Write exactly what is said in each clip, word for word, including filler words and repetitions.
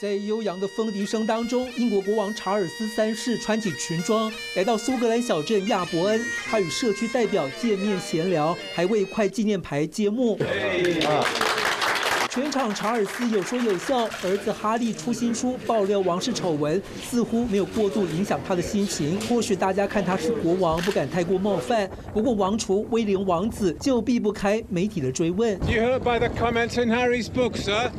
在悠扬的风笛声当中，英国国王查尔斯三世穿起裙装，来到苏格兰小镇亚伯恩，他与社区代表见面闲聊，还为一块纪念牌揭幕。全场查尔斯有说有笑，儿子哈利出新书爆料王室丑闻，似乎没有过度影响他的心情。或许大家看他是国王，不敢太过冒犯。不过王储威廉王子就避不开媒体的追问。You heard by the comments in Harry's book, sir.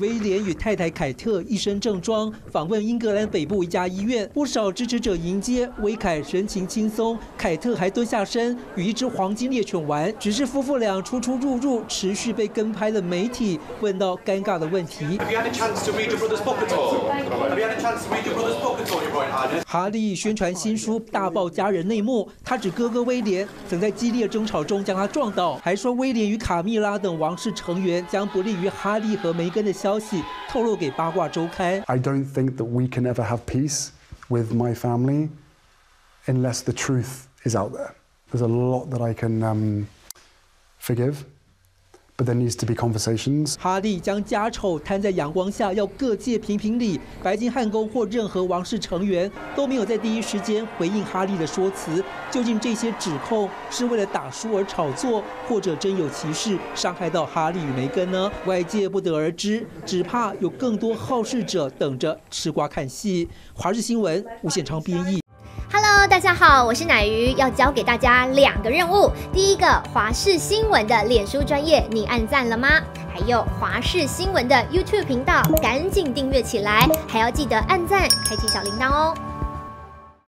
威廉与太太凯特一身正装访问英格兰北部一家医院，不少支持者迎接。威凯神情轻松，凯特还蹲下身与一只黄金猎犬玩。只是夫妇俩出出入入，持续被跟拍的媒体。 问到尴尬的问题，哈利宣传新书大爆家人内幕，他指哥哥威廉曾在激烈争吵中将他撞倒，还说威廉与卡蜜拉等王室成员将不利于哈利和梅根的消息透露给八卦周刊。I don't think that we can ever have peace with my family unless the truth is out there. There's a lot that I can um forgive. But there needs to be conversations. 哈利将家丑摊在阳光下，要各界评评理。白金汉宫或任何王室成员都没有在第一时间回应哈利的说辞。究竟这些指控是为了打书而炒作，或者真有其事，伤害到哈利与梅根呢？外界不得而知，只怕有更多好事者等着吃瓜看戏。华视新闻吴显昌编译。 Hello， 大家好，我是乃瑜，要教给大家两个任务。第一个，华视新闻的脸书专页，你按赞了吗？还有华视新闻的 YouTube 频道，赶紧订阅起来，还要记得按赞，开启小铃铛哦。